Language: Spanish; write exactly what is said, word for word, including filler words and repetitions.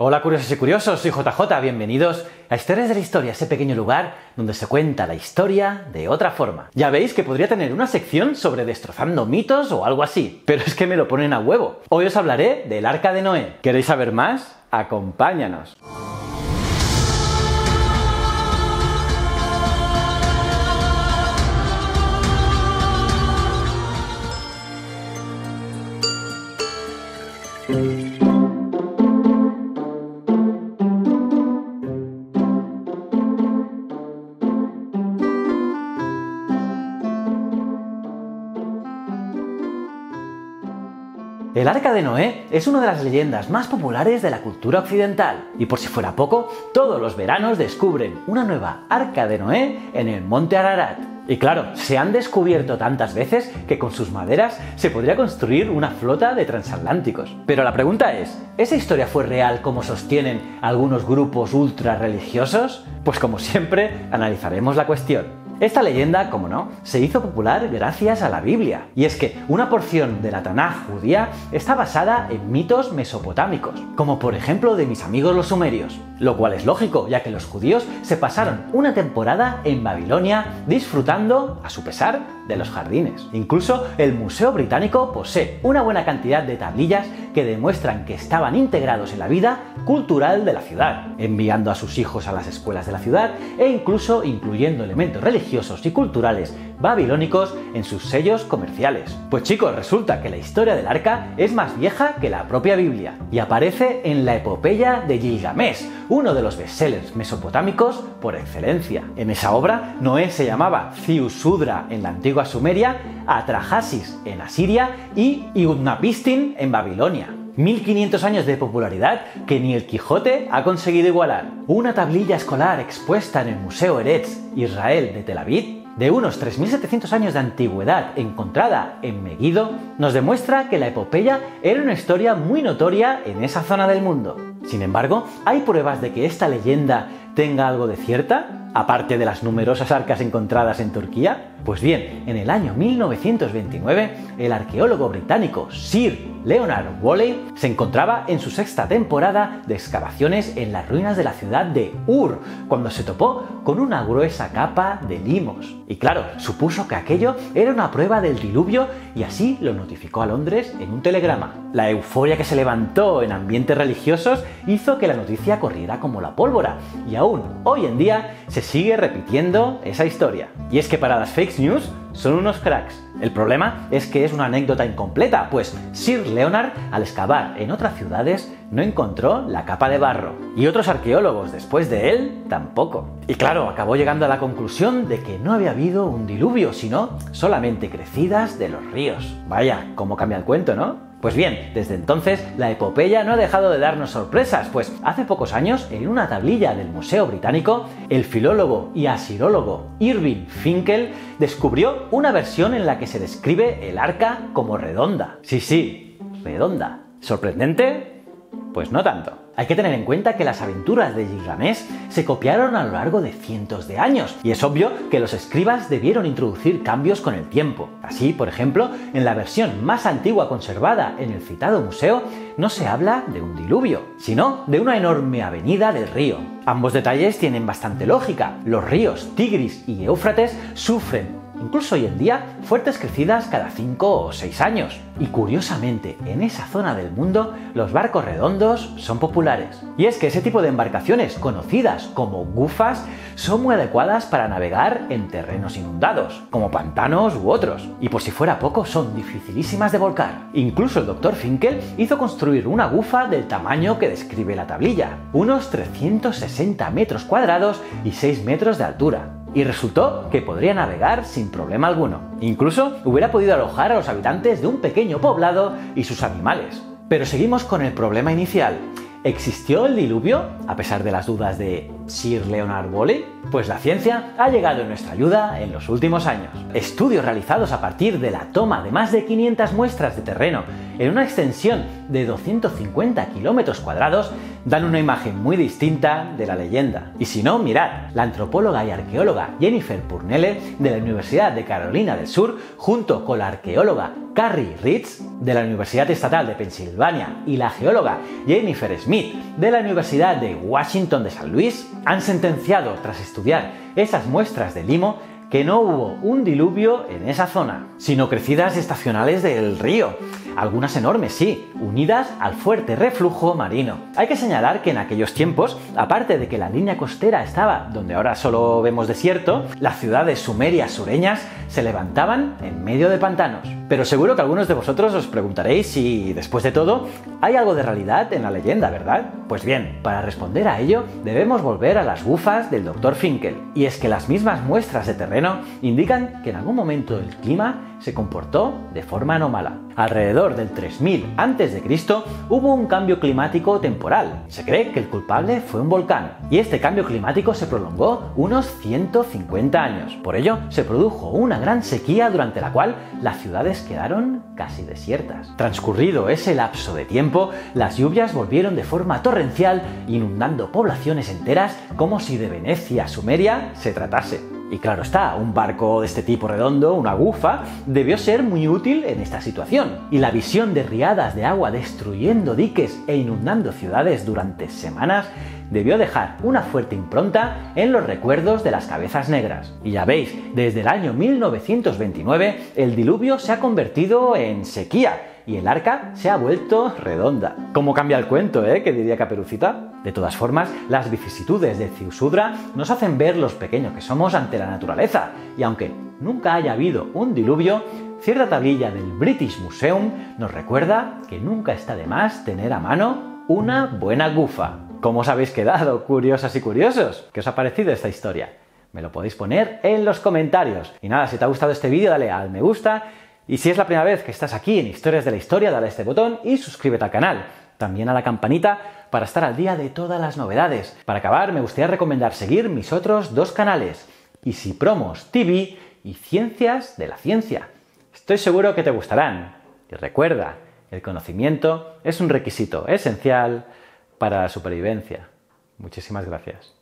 Hola curiosos y curiosos, soy J J, bienvenidos a Historias de la Historia, ese pequeño lugar donde se cuenta la historia de otra forma. Ya veis que podría tener una sección sobre destrozando mitos o algo así, pero es que me lo ponen a huevo. Hoy os hablaré del Arca de Noé. ¿Queréis saber más? Acompáñanos. El Arca de Noé es una de las leyendas más populares de la cultura occidental, y por si fuera poco, todos los veranos descubren una nueva Arca de Noé en el Monte Ararat. Y claro, se han descubierto tantas veces que con sus maderas se podría construir una flota de transatlánticos. Pero la pregunta es, ¿esa historia fue real como sostienen algunos grupos ultra religiosos? Pues como siempre, analizaremos la cuestión. Esta leyenda, como no, se hizo popular gracias a la Biblia. Y es que una porción de la Tanaj judía está basada en mitos mesopotámicos, como por ejemplo de mis amigos los sumerios. Lo cual es lógico, ya que los judíos se pasaron una temporada en Babilonia disfrutando, a su pesar, de los jardines. Incluso el Museo Británico posee una buena cantidad de tablillas que demuestran que estaban integrados en la vida cultural de la ciudad, enviando a sus hijos a las escuelas de la ciudad e incluso incluyendo elementos religiosos y culturales babilónicos en sus sellos comerciales. Pues chicos, resulta que la historia del arca es más vieja que la propia Biblia y aparece en la Epopeya de Gilgamesh, uno de los bestsellers mesopotámicos por excelencia. En esa obra, Noé se llamaba Ziusudra en la antigua Sumeria, Atrahasis en Asiria y Utnapishtim en Babilonia. mil quinientos años de popularidad que ni El Quijote ha conseguido igualar. Una tablilla escolar expuesta en el Museo Eretz Israel de Tel Aviv, de unos tres mil setecientos años de antigüedad encontrada en Meguido, nos demuestra que la epopeya era una historia muy notoria en esa zona del mundo. Sin embargo, ¿hay pruebas de que esta leyenda tenga algo de cierta? Aparte de las numerosas arcas encontradas en Turquía. Pues bien, en el año mil novecientos veintinueve, el arqueólogo británico Sir Leonard Woolley se encontraba en su sexta temporada de excavaciones en las ruinas de la ciudad de Ur, cuando se topó con una gruesa capa de limos. Y claro, supuso que aquello era una prueba del diluvio y así lo notificó a Londres en un telegrama. La euforia que se levantó en ambientes religiosos hizo que la noticia corriera como la pólvora, y aún hoy en día se sigue repitiendo esa historia. Y es que para las fake news son unos cracks. El problema es que es una anécdota incompleta, pues Sir Leonard, al excavar en otras ciudades, no encontró la capa de barro. Y otros arqueólogos después de él, tampoco. Y claro, acabó llegando a la conclusión de que no había habido un diluvio, sino solamente crecidas de los ríos. Vaya, cómo cambia el cuento, ¿no? Pues bien, desde entonces la epopeya no ha dejado de darnos sorpresas, pues hace pocos años, en una tablilla del Museo Británico, el filólogo y asirólogo Irving Finkel descubrió una versión en la que se describe el arca como redonda. Sí, sí, redonda. ¿Sorprendente? Pues no tanto. Hay que tener en cuenta que las aventuras de Gilgamesh se copiaron a lo largo de cientos de años, y es obvio que los escribas debieron introducir cambios con el tiempo. Así, por ejemplo, en la versión más antigua conservada en el citado museo, no se habla de un diluvio, sino de una enorme avenida del río. Ambos detalles tienen bastante lógica. Los ríos Tigris y Éufrates sufren, incluso hoy en día, fuertes crecidas cada cinco o seis años. Y curiosamente, en esa zona del mundo, los barcos redondos son populares. Y es que ese tipo de embarcaciones, conocidas como gufas, son muy adecuadas para navegar en terrenos inundados, como pantanos u otros. Y por si fuera poco, son dificilísimas de volcar. Incluso el doctor Finkel hizo construir una gufa del tamaño que describe la tablilla, unos trescientos sesenta metros cuadrados y seis metros de altura. Y resultó que podría navegar sin problema alguno. Incluso hubiera podido alojar a los habitantes de un pequeño poblado y sus animales. Pero seguimos con el problema inicial. ¿Existió el diluvio, a pesar de las dudas de Sir Leonard Woolley? Pues la ciencia ha llegado en nuestra ayuda en los últimos años. Estudios realizados a partir de la toma de más de quinientas muestras de terreno en una extensión de doscientos cincuenta kilómetros cuadrados dan una imagen muy distinta de la leyenda. Y si no, mirad, la antropóloga y arqueóloga Jennifer Purnelle de la Universidad de Carolina del Sur, junto con la arqueóloga Carrie Ritz de la Universidad Estatal de Pensilvania y la geóloga Jennifer Smith de la Universidad de Washington de San Luis, han sentenciado, tras estudiar esas muestras de limo, que no hubo un diluvio en esa zona, sino crecidas estacionales del río, algunas enormes sí, unidas al fuerte reflujo marino. Hay que señalar que en aquellos tiempos, aparte de que la línea costera estaba donde ahora solo vemos desierto, las ciudades sumerias sureñas se levantaban en medio de pantanos. Pero seguro que algunos de vosotros os preguntaréis si, después de todo, hay algo de realidad en la leyenda, ¿verdad? Pues bien, para responder a ello, debemos volver a las gufas del doctor Finkel. Y es que las mismas muestras de terreno indican que en algún momento el clima se comportó de forma anómala. Alrededor del tres mil antes de Cristo hubo un cambio climático temporal. Se cree que el culpable fue un volcán. Y este cambio climático se prolongó unos ciento cincuenta años. Por ello, se produjo una gran sequía durante la cual las ciudades quedaron casi desiertas. Transcurrido ese lapso de tiempo, las lluvias volvieron de forma torrencial, inundando poblaciones enteras como si de Venecia a Sumeria se tratase. Y claro está, un barco de este tipo redondo, una gufa, debió ser muy útil en esta situación. Y la visión de riadas de agua destruyendo diques e inundando ciudades durante semanas debió dejar una fuerte impronta en los recuerdos de las cabezas negras. Y ya veis, desde el año mil novecientos veintinueve el diluvio se ha convertido en sequía y el arca se ha vuelto redonda. ¿Cómo cambia el cuento, eh? ¿Qué diría Caperucita? De todas formas, las vicisitudes de Ziusudra nos hacen ver los pequeños que somos ante la naturaleza, y aunque nunca haya habido un diluvio, cierta tablilla del British Museum nos recuerda que nunca está de más tener a mano una buena gufa. ¿Cómo os habéis quedado, curiosas y curiosos? ¿Qué os ha parecido esta historia? Me lo podéis poner en los comentarios. Y nada, si te ha gustado este vídeo dale al me gusta, y si es la primera vez que estás aquí en Historias de la Historia dale a este botón y suscríbete al canal. También a la campanita para estar al día de todas las novedades. Para acabar me gustaría recomendar seguir mis otros dos canales, Easypromos T V y Ciencias de la Ciencia. Estoy seguro que te gustarán. Y recuerda, el conocimiento es un requisito esencial para la supervivencia. Muchísimas gracias.